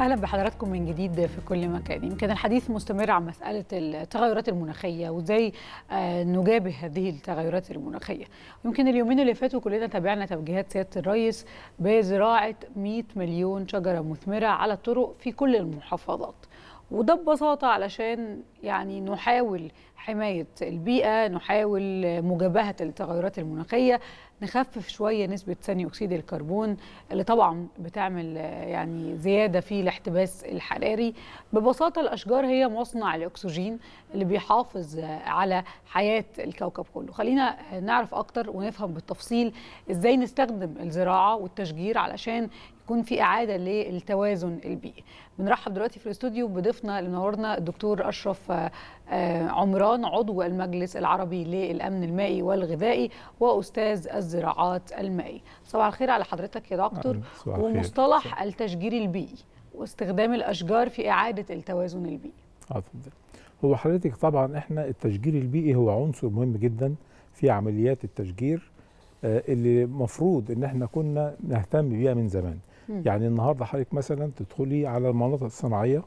أهلا بحضراتكم من جديد في كل مكان. يمكن الحديث مستمر عن مسألة التغيرات المناخية وازاي نجابه هذه التغيرات المناخية. يمكن اليومين اللي فاتوا كلنا تابعنا توجيهات سيادة الرئيس بزراعة 100 مليون شجرة مثمرة على الطرق في كل المحافظات، وده ببساطة علشان يعني نحاول حماية البيئة، نحاول مجابهة التغيرات المناخية، نخفف شوية نسبة ثاني أكسيد الكربون اللي طبعا بتعمل يعني زيادة في الاحتباس الحراري. ببساطة الأشجار هي مصنع الأكسجين اللي بيحافظ على حياة الكوكب كله. خلينا نعرف أكتر ونفهم بالتفصيل إزاي نستخدم الزراعة والتشجير علشان يكون في إعادة للتوازن البيئي. بنرحب دلوقتي في الاستوديو بضيفنا اللي منورنا الدكتور أشرف عمران، عضو المجلس العربي للامن المائي والغذائي واستاذ الزراعات المائية. صباح الخير على حضرتك يا دكتور. ومصطلح التشجير البيئي واستخدام الاشجار في إعادة التوازن البيئي. هو حضرتك طبعا احنا التشجير البيئي هو عنصر مهم جدا في عمليات التشجير اللي المفروض ان احنا كنا نهتم بيها من زمان. يعني النهارده حضرتك مثلا تدخلي على المناطق الصناعيه،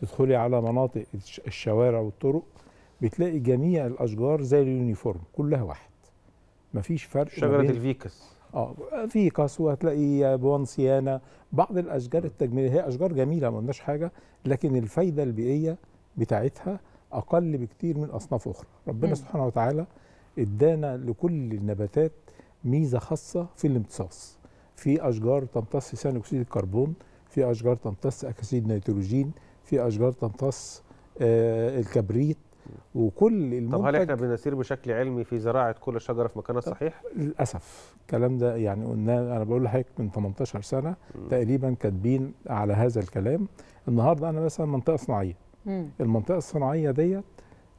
تدخلي على مناطق الشوارع والطرق، بتلاقي جميع الاشجار زي اليونيفورم، كلها واحد، مفيش فرق. شجره الفيكس فيكس، وهتلاقي بوانسيانا، بعض الاشجار التجميليه. هي اشجار جميله ما قلناش حاجه، لكن الفايده البيئيه بتاعتها اقل بكتير من اصناف اخرى. ربنا سبحانه وتعالى ادانا لكل النباتات ميزه خاصه في الامتصاص. في اشجار تمتص ثاني اكسيد الكربون، في اشجار تمتص اكسيد نيتروجين، في اشجار تمتص الكبريت، وكل المنتج. طب هل احنا بنسير بشكل علمي في زراعه كل شجره في مكانها الصحيح؟ للاسف الكلام ده يعني قلنا، انا بقول لحضرتك من 18 سنه تقريبا كاتبين على هذا الكلام. النهارده انا مثلا منطقه صناعيه، المنطقه الصناعيه ديت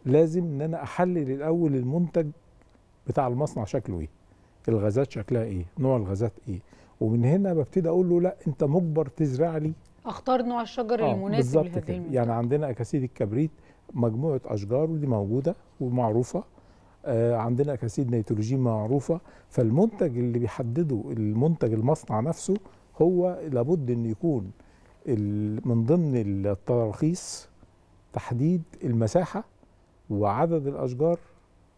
لازم ان انا احلل الاول المنتج بتاع المصنع شكله ايه؟ الغازات شكلها ايه؟ نوع الغازات ايه؟ ومن هنا ببتدي اقول له لا انت مجبر تزرع لي، اختار نوع الشجر المناسب لهذه المنطقة. يعني عندنا اكاسيد الكبريت مجموعه اشجار ودي موجوده ومعروفه، عندنا اكاسيد نيتروجين معروفه، فالمنتج اللي بيحدده المنتج المصنع نفسه هو لابد ان يكون من ضمن التراخيص تحديد المساحه وعدد الاشجار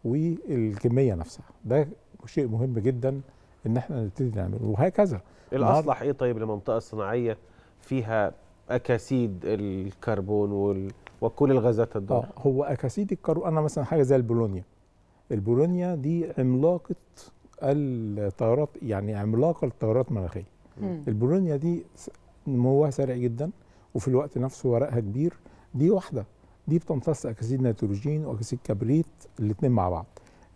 والكميه نفسها. ده شيء مهم جدا ان احنا نبتدي نعمله وهكذا. الاصلح ايه طيب للمنطقه الصناعيه فيها اكاسيد الكربون وكل الغازات الضاره؟ هو اكاسيد الكربون، انا مثلا حاجه زي البولونيا. البولونيا دي عملاقه التيارات، يعني عملاقه للتيارات المناخيه. البولونيا دي نموها سريع جدا وفي الوقت نفسه ورقها كبير. دي واحده، دي بتمتص اكاسيد نيتروجين واكاسيد كبريت الاثنين مع بعض.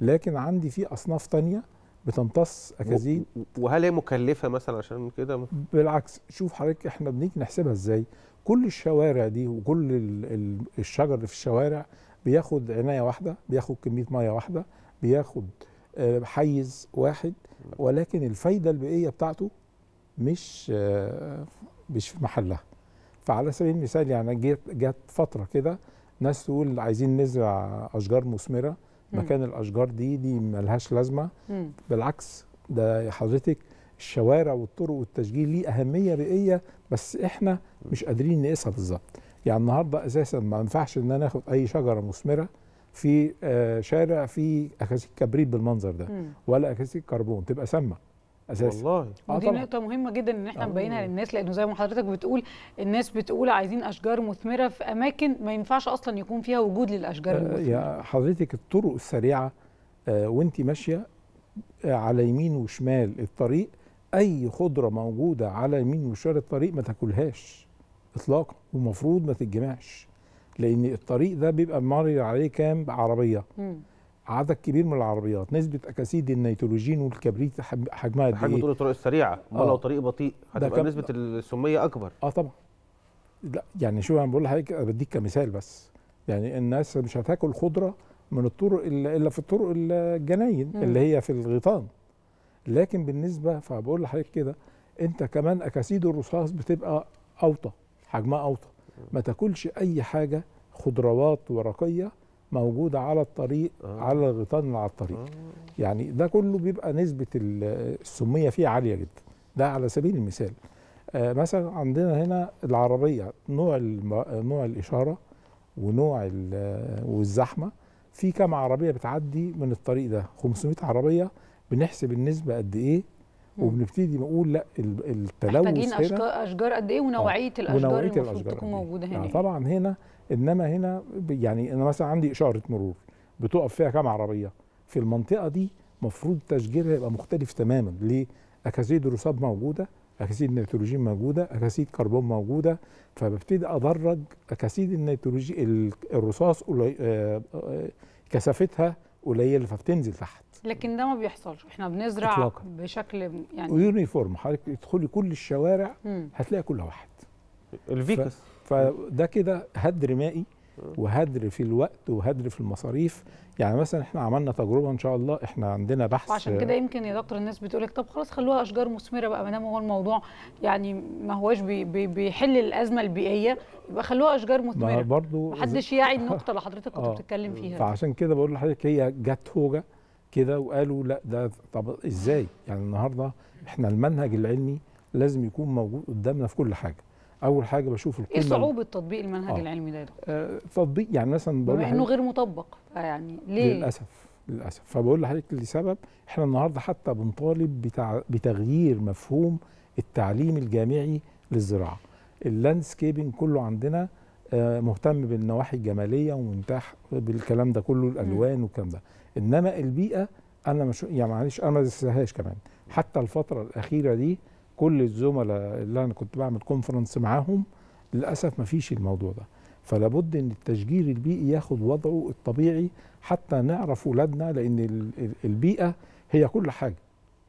لكن عندي في اصناف ثانيه بتمتص اكاسيد. وهل هي مكلفه مثلا عشان كده؟ بالعكس، شوف حضرتك احنا بنيجي نحسبها ازاي. كل الشوارع دي وكل الشجر اللي في الشوارع بياخد عنايه واحده، بياخد كميه ميه واحده، بياخد حيز واحد، ولكن الفايده البيئيه بتاعته مش في محلها. فعلى سبيل المثال يعني جت فتره كده ناس تقول عايزين نزرع اشجار مثمره مكان الاشجار دي ملهاش لازمه. بالعكس، ده يا حضرتك الشوارع والطرق والتشجير ليه اهميه بيئيه، بس احنا مش قادرين نقيسها بالظبط. يعني النهارده اساسا ما ينفعش ان انا اخد اي شجره مثمره في شارع فيه اكاسيد كبريت بالمنظر ده ولا اكاسيد كربون، تبقى سامه اساسا. والله دي نقطه مهمه جدا ان احنا نبينها للناس، لانه زي ما حضرتك بتقول الناس بتقول عايزين اشجار مثمره في اماكن ما ينفعش اصلا يكون فيها وجود للاشجار المثمره. يا حضرتك الطرق السريعه وانت ماشيه على يمين وشمال الطريق، اي خضره موجوده على يمين وشمال الطريق ما تاكلهاش اطلاقا، ومفروض ما تتجمعش، لان الطريق ده بيبقى ماري عليه كام عربيه، عدد كبير من العربيات. نسبه اكاسيد النيتروجين والكبريت حجمها قد ايه؟ حجم طول الطرق السريعه، امال لو طريق بطيء هتبقى نسبه السميه اكبر. طبعا. لا يعني شو انا بقول لحضرتك، بديك كمثال بس. يعني الناس مش هتاكل خضره من الطرق الا في الطرق الجناين اللي هي في الغيطان. لكن بالنسبه فبقول لحضرتك كده، انت كمان اكاسيد الرصاص بتبقى اوطى، حجمها اوطى. ما تاكلش اي حاجه خضروات ورقيه موجوده على الطريق، على الغيطان اللي على الطريق. يعني ده كله بيبقى نسبه السميه فيه عاليه جدا. ده على سبيل المثال. مثلا عندنا هنا العربية نوع الإشارة ونوع والزحمة، في كام عربية بتعدي من الطريق ده، 500 عربية بنحسب النسبة قد إيه، وبنبتدي نقول لا التلوث محتاجين هنا أشجار قد إيه ونوعية الأشجار اللي المفروض تكون موجودة هنا. طبعا هنا، إنما هنا يعني أنا مثلا عندي إشارة مرور بتقف فيها كام عربية، في المنطقة دي مفروض تشجيرها يبقى مختلف تماما. ليه؟ أكاسيد رسوب موجودة، أكاسيد نيتروجين موجودة، أكاسيد كربون موجودة، فببتدي أدرج أكاسيد النيتروجين الرصاص كثافتها قليلة فبتنزل تحت. لكن ده ما بيحصلش، احنا بنزرع إطلاقا بشكل يعني يونيفورم. حضرتك ادخلي كل الشوارع هتلاقي كل واحد الفيكس، فده كده هدر مائي وهدر في الوقت وهدر في المصاريف. يعني مثلا احنا عملنا تجربه ان شاء الله، احنا عندنا بحث، وعشان كده يمكن يا دكتور الناس بتقول لك طب خلاص خلوها اشجار مثمره بقى، ما دام هو الموضوع يعني ما هواش بيحل الازمه البيئيه يبقى خلوها اشجار مثمره، برضه ما حدش يعي النقطه اللي حضرتك كنت بتتكلم فيها. فعشان كده بقول لحضرتك هي جت هوجه كده وقالوا لا ده طب ازاي؟ يعني النهارده احنا المنهج العلمي لازم يكون موجود قدامنا في كل حاجه. اول حاجه بشوف القيمه، ايه صعوبه تطبيق المنهج العلمي ده؟ تطبيق يعني مثلا بقول انه غير مطبق، يعني ليه؟ للاسف فبقول لحضرتك لسبب. احنا النهارده حتى بنطالب بتغيير مفهوم التعليم الجامعي للزراعه. اللاندسكيبنج كله عندنا مهتم بالنواحي الجماليه ومتاح بالكلام ده كله، الالوان والكلام ده، انما البيئه انا مش يعني معلش انا ما دستهاش كمان. حتى الفتره الاخيره دي كل الزملاء اللي انا كنت بعمل كونفرنس معاهم للاسف ما فيش الموضوع ده. فلابد ان التشجير البيئي ياخد وضعه الطبيعي حتى نعرف اولادنا، لان البيئه هي كل حاجه.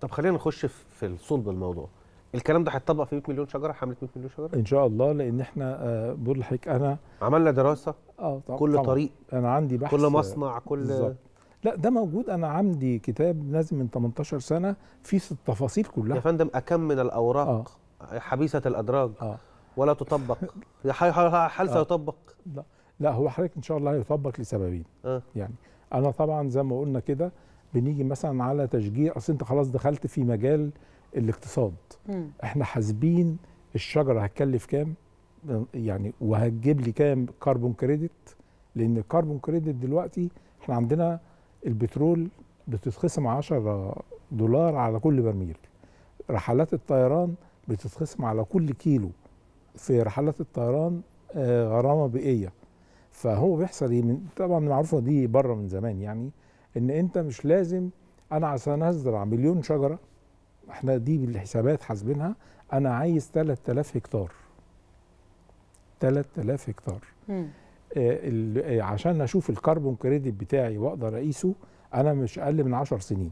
طب خلينا نخش في صلب الموضوع. الكلام ده هيتطبق في 100 مليون شجره، حمله 100 مليون شجره ان شاء الله، لان احنا بقول لحضرتك انا عملنا دراسه طبعا كل طبعا طريق، انا عندي بحث كل مصنع كل بالزبط. لا ده موجود، انا عندي كتاب نازل من 18 سنه فيه التفاصيل كلها يا فندم. اكم من الاوراق حبيسه الادراج ولا تطبق. هل سيطبق؟ لا هو حضرتك ان شاء الله هيطبق لسببين. يعني انا طبعا زي ما قلنا كده بنيجي مثلا على تشجيع، اصل انت خلاص دخلت في مجال الاقتصاد. احنا حاسبين الشجره هتكلف كام يعني وهتجيب لي كام كربون كريدت، لان الكربون كريدت دلوقتي احنا عندنا البترول بتتخصم 10 دولار على كل برميل، رحلات الطيران بتتخصم على كل كيلو في رحلات الطيران غرامه بيئيه. فهو بيحصل ايه؟ طبعا المعروفه دي بره من زمان، يعني ان انت مش لازم انا عشان ازرع مليون شجره، احنا دي بالحسابات حاسبينها، انا عايز 3000 هكتار. 3000 هكتار عشان اشوف الكربون كريدت بتاعي واقدر اقيسه، انا مش اقل من 10 سنين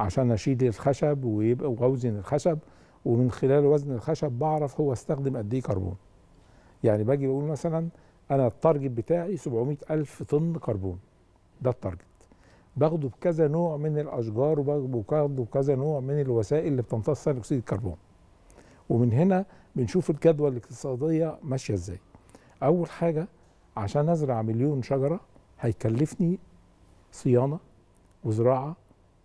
عشان اشيل الخشب ويبقى واوزن الخشب، ومن خلال وزن الخشب بعرف هو استخدم قد ايه كربون. يعني باجي بقول مثلا انا التارجت بتاعي 700,000 طن كربون، ده التارجت. باخده بكذا نوع من الاشجار وباخده بكذا نوع من الوسائل اللي بتمتص ثاني اكسيد الكربون، ومن هنا بنشوف الجدوى الاقتصاديه ماشيه ازاي. اول حاجه عشان ازرع مليون شجره هيكلفني صيانه وزراعه،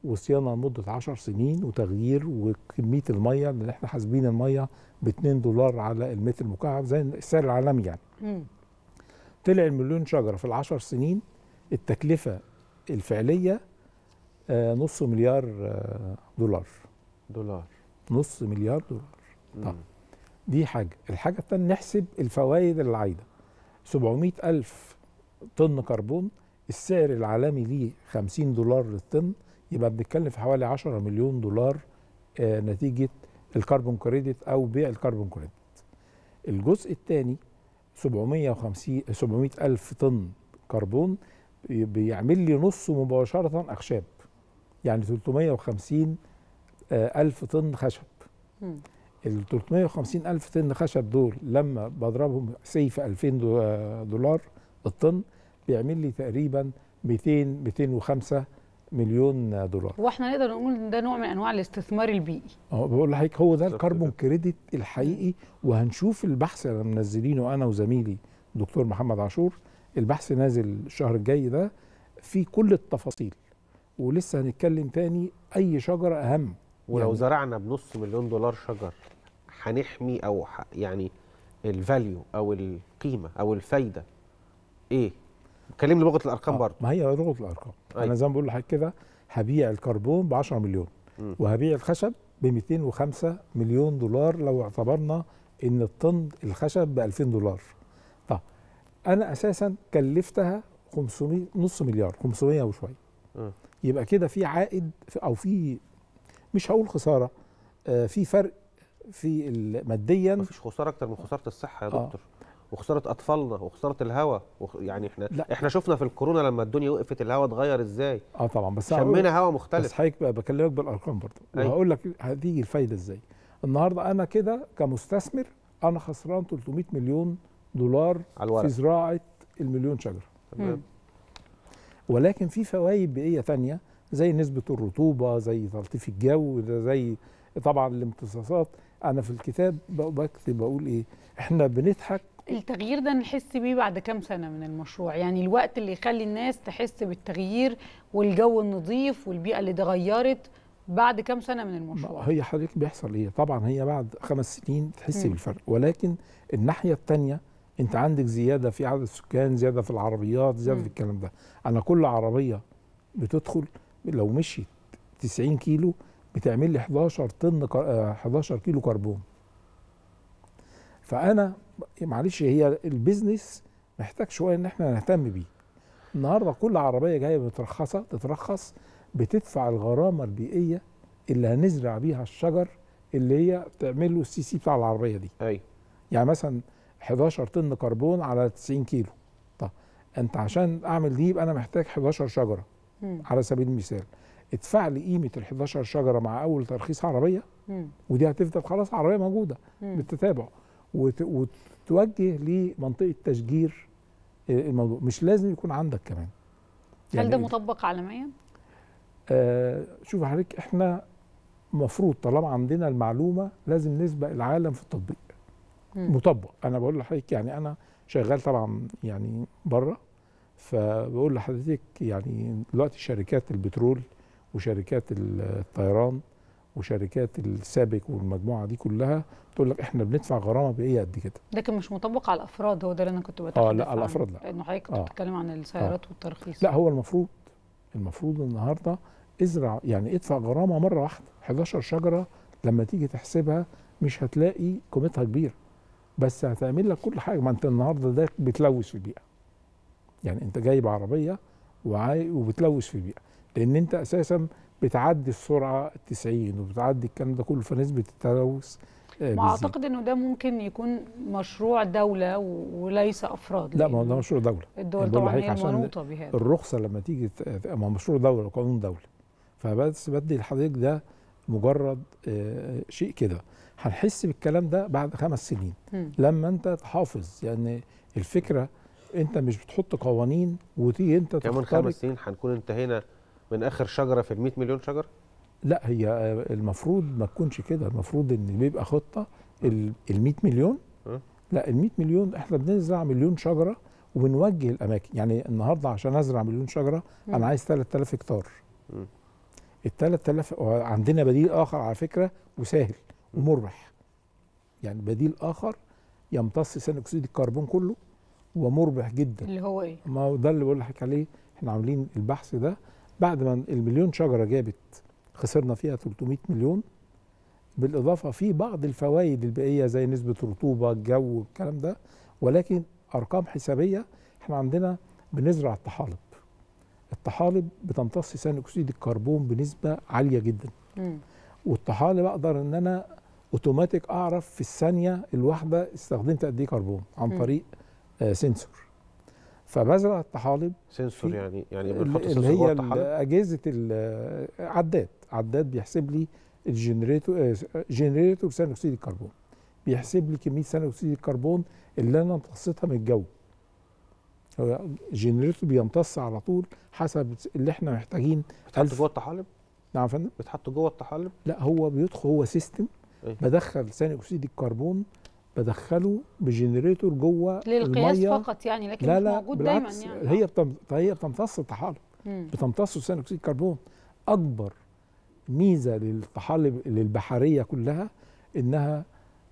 وصيانه لمده 10 سنين وتغيير، وكميه الميه اللي احنا حاسبين الميه ب 2 دولار على المتر المكعب زي السعر العالمي يعني. طلع المليون شجره في ال10 سنين التكلفه الفعليه نص مليار دولار. نص مليار دولار. طب دي حاجه. الحاجه الثانيه نحسب الفوائد اللي عايده. 700,000 طن كربون السعر العالمي ليه 50 دولار للطن، يبقى بنتكلم في حوالي 10 مليون دولار نتيجه الكربون كريدت او بيع الكربون كريدت. الجزء الثاني 700,000 طن كربون بيعمل لي نص مباشره اخشاب، يعني 350,000 طن خشب. ال 350,000 طن خشب دول لما بضربهم سيف 2000 دولار الطن بيعمل لي تقريبا 205 مليون دولار. واحنا نقدر نقول ان ده نوع من انواع الاستثمار البيئي. بقول لحضرتك هو ده الكربون كريدت الحقيقي، وهنشوف البحث اللي منزلينه انا وزميلي الدكتور محمد عاشور. البحث نازل الشهر الجاي ده فيه كل التفاصيل، ولسه هنتكلم تاني اي شجره اهم. ولو يعني زرعنا بنص مليون دولار شجر هنحمي او يعني الفاليو او القيمه او الفايده ايه؟ كلمني لغه الارقام برضه. ما هي لغه الارقام. أيوة. انا زي ما بقول لحضرتك كده، هبيع الكربون ب 10 مليون وهبيع الخشب ب 205 مليون دولار لو اعتبرنا ان الطن الخشب ب 2000 دولار. طب انا اساسا كلفتها 500 نص مليار، 500 وشويه. يبقى كده في عائد او في، مش هقول خساره، في فرق في ماديا. مفيش خساره اكتر من خساره الصحه يا دكتور، وخساره اطفالنا وخساره الهواء، يعني احنا شفنا في الكورونا لما الدنيا وقفت الهواء اتغير ازاي. طبعا، بس شمينا هواء مختلف. بس حضرتك بكلمك بالارقام برضه، وهقول لك هتيجي الفايده ازاي. النهارده انا كده كمستثمر انا خسران 300 مليون دولار في زراعه المليون شجره، تمام. ولكن في فوائد بيئيه ثانيه زي نسبه الرطوبه، زي تلطيف الجو، زي طبعا الامتصاصات. انا في الكتاب بكتب بقول ايه، احنا بنضحك. التغيير ده نحس بيه بعد كام سنه من المشروع؟ يعني الوقت اللي يخلي الناس تحس بالتغيير والجو النظيف والبيئه اللي اتغيرت بعد كام سنه من المشروع؟ هي حضرتك بيحصل ايه؟ طبعا هي بعد 5 سنين تحس بالفرق، ولكن الناحيه الثانيه انت عندك زياده في عدد السكان، زياده في العربيات، زياده في الكلام ده. انا كل عربيه بتدخل لو مشيت 90 كيلو بتعمل لي 11 كيلو كربون. فانا معلش، هي البيزنس محتاج شويه ان احنا نهتم بيه. النهارده كل عربيه جايه مترخصه تترخص بتدفع الغرامه البيئيه اللي هنزرع بيها الشجر اللي هي تعمله السي سي بتاع العربيه دي. ايوه. يعني مثلا 11 طن كربون على 90 كيلو. طب انت عشان اعمل دي يبقى انا محتاج 11 شجره على سبيل المثال. ادفع لي قيمه ال 11 شجره مع اول ترخيص عربيه، ودي هتفضل خلاص عربيه موجوده بالتتابع، وتوجه لمنطقه تشجير الموضوع. مش لازم يكون عندك كمان. يعني هل ده مطبق عالميا؟ شوف حضرتك، احنا المفروض طالما عندنا المعلومه لازم نسبق العالم في التطبيق. مطبق. انا بقول لحضرتك يعني انا شغال طبعا يعني بره، فبقول لحضرتك يعني دلوقتي شركات البترول وشركات الطيران وشركات السابك والمجموعه دي كلها تقول لك احنا بندفع غرامه بيئيه قد كده، لكن مش مطبق على الافراد. هو ده اللي انا كنت بتكلم لا، على الافراد لا، لانه حضرتك كنت بتتكلم عن السيارات والترخيص. لا، هو المفروض النهارده ازرع، يعني ادفع غرامه مره واحده. 11 شجره لما تيجي تحسبها مش هتلاقي قيمتها كبيره، بس هتعمل لك كل حاجه. ما انت النهارده ده بتلوث في البيئه، يعني انت جايب عربيه وبتلوث في البيئه، لان انت اساسا بتعدي السرعه 90 وبتعدي الكلام ده كله، فنسبه التلوث ما اعتقد انه ده ممكن يكون مشروع دوله وليس افراد. لا، ما هو ده مشروع دوله. الدول طبعا هي منوطه بهذا. الرخصه لما تيجي ما هو مشروع دوله وقانون دوله، فبس بدي لحضرتك ده مجرد شيء كده. هنحس بالكلام ده بعد 5 سنين لما انت تحافظ. يعني الفكره انت مش بتحط قوانين وتيجي انت كمان 5 سنين هنكون انتهينا من اخر شجره في 100 مليون شجره؟ لا، هي المفروض ما تكونش كده. المفروض ان بيبقى خطه ال 100 مليون. لا، ال 100 مليون احنا بنزرع مليون شجره وبنوجه الاماكن. يعني النهارده عشان ازرع مليون شجره انا عايز 3000 هكتار. ال 3000 عندنا بديل اخر على فكره، وسهل ومربح. يعني بديل اخر يمتص ثاني اكسيد الكربون كله ومربح جدا. اللي هو ايه؟ ما هو ده اللي بقول لحضرتك عليه. احنا عاملين البحث ده بعد ما المليون شجره جابت خسرنا فيها 300 مليون، بالاضافه في بعض الفوائد البيئيه زي نسبه رطوبه الجو والكلام ده، ولكن ارقام حسابيه. احنا عندنا بنزرع الطحالب بتمتص ثاني اكسيد الكربون بنسبه عاليه جدا. والطحالب اقدر ان انا اوتوماتيك اعرف في الثانيه الواحده استخدمت قد ايه كربون عن طريق سنسور. فبزرع الطحالب. سنسور يعني بنحط سنسور جوه الطحالب. اللي هي اجهزه عداد بيحسب لي جنريتور ثاني اكسيد الكربون، بيحسب لي كميه ثاني اكسيد الكربون اللي انا امتصتها من الجو. هو جنريتور بيمتص على طول حسب اللي احنا محتاجين. بتحط جوه الطحالب؟ نعم يا فندم. بتحط جوه الطحالب؟ لا، هو بيدخل، هو سيستم. بدخل ثاني اكسيد الكربون بدخله بجنريتور جوه للقياس المية فقط يعني، لكن لا موجود دايما يعني. هي بتمتص الطحالب، بتمتص ثاني اكسيد الكربون. اكبر ميزه للطحالب للبحريه كلها انها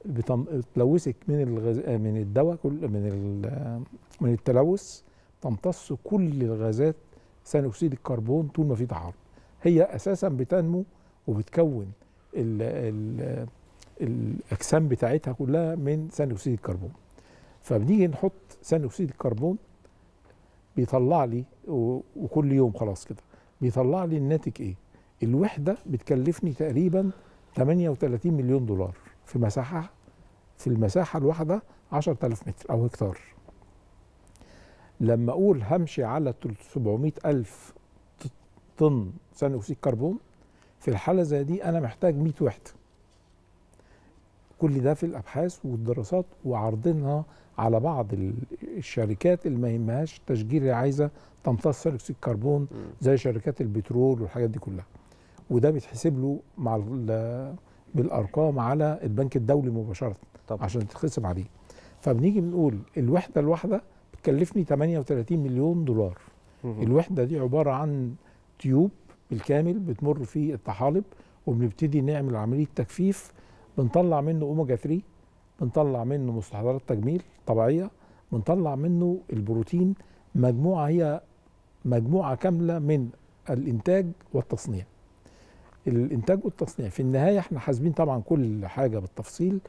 بتلوثك من الدواء، من التلوث تمتص كل الغازات ثاني اكسيد الكربون طول ما في تعرض. هي اساسا بتنمو وبتكون الاجسام بتاعتها كلها من ثاني اكسيد الكربون. فبنيجي نحط ثاني اكسيد الكربون بيطلع لي، وكل يوم خلاص كده بيطلع لي الناتج ايه؟ الوحده بتكلفني تقريبا 38 مليون دولار في المساحه الواحده 10000 متر او هكتار. لما اقول همشي على 700000 طن ثاني اكسيد كربون، في الحاله زي دي انا محتاج 100 وحده. كل ده في الابحاث والدراسات وعرضينها على بعض الشركات اللي ما يهمهاش التشجير، اللي عايزه تمتص ثاني اكسيد الكربون زي شركات البترول والحاجات دي كلها. وده بيتحسب له مع بالارقام على البنك الدولي مباشره طبعا عشان تتخصم عليه. فبنيجي بنقول الوحده الواحده بتكلفني 38 مليون دولار. الوحده دي عباره عن تيوب بالكامل بتمر فيه الطحالب، وبنبتدي نعمل عمليه تجفيف، بنطلع منه اوميجا 3، بنطلع منه مستحضرات تجميل طبيعيه، بنطلع منه البروتين، مجموعه هي مجموعه كامله من الانتاج والتصنيع. الانتاج والتصنيع في النهايه احنا حاسبين طبعا كل حاجه بالتفصيل.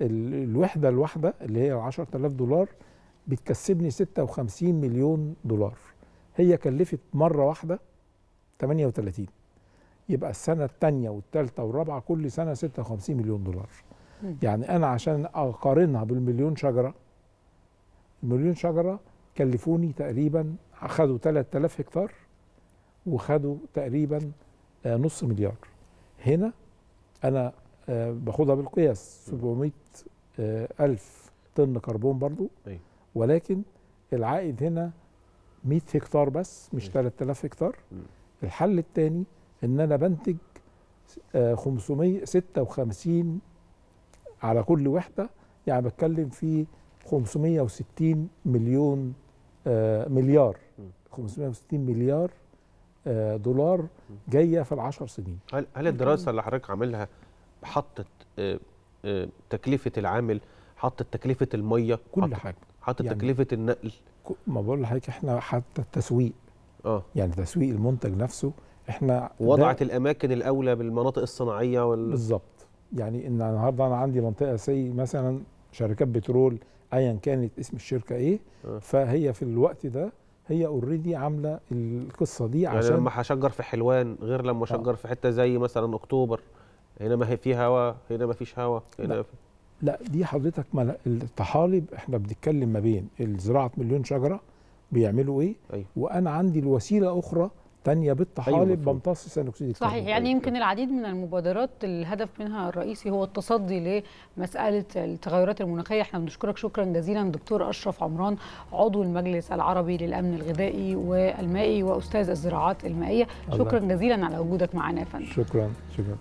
الوحده الواحده اللي هي 10000 دولار بتكسبني 56 مليون دولار. هي كلفت مره واحده 38، يبقى السنه الثانيه والثالثه والرابعه كل سنه 56 مليون دولار. يعني انا عشان اقارنها بالمليون شجره، المليون شجره كلفوني تقريبا، خدوا 3000 هكتار وخدوا تقريبا نص مليار. هنا انا باخدها بالقياس 700000 طن كربون برضو، ولكن العائد هنا 100 هكتار بس، مش 3000 هكتار. الحل الثاني ان انا بنتج 556 على كل وحده، يعني بتكلم في 560 مليون مليار 560 مليار دولار جايه في ال10 سنين. هل الدراسه اللي حضرتك عاملها حطت تكلفه العامل، حطت تكلفه الميه، كل حاجه، حطت يعني تكلفه النقل؟ ما بقول لحضرتك احنا حتى التسويق يعني تسويق المنتج نفسه احنا وضعت الاماكن الاولى بالمناطق الصناعيه بالظبط. يعني ان النهارده انا عندي منطقه زي مثلا شركات بترول ايا كانت اسم الشركه ايه، فهي في الوقت ده هي اوريدي عامله القصه دي، عشان يعني لما هشجر في حلوان غير لما اشجر في حته زي مثلا اكتوبر. هنا ما هي في هواء، هنا ما فيش هواء، هنا لا دي حضرتك الطحالب احنا بنتكلم ما بين الزراعه مليون شجره بيعملوا ايه، وانا عندي الوسيله اخرى ثانيه بالطحالب بمتص ثاني اكسيد الكربون. صحيح، يعني يمكن العديد من المبادرات الهدف منها الرئيسي هو التصدي لمساله التغيرات المناخيه. احنا بنشكرك شكرا جزيلا دكتور اشرف عمران، عضو المجلس العربي للامن الغذائي والمائي واستاذ الزراعات المائيه. شكرا جزيلا على وجودك معنا يا فندم. شكرا.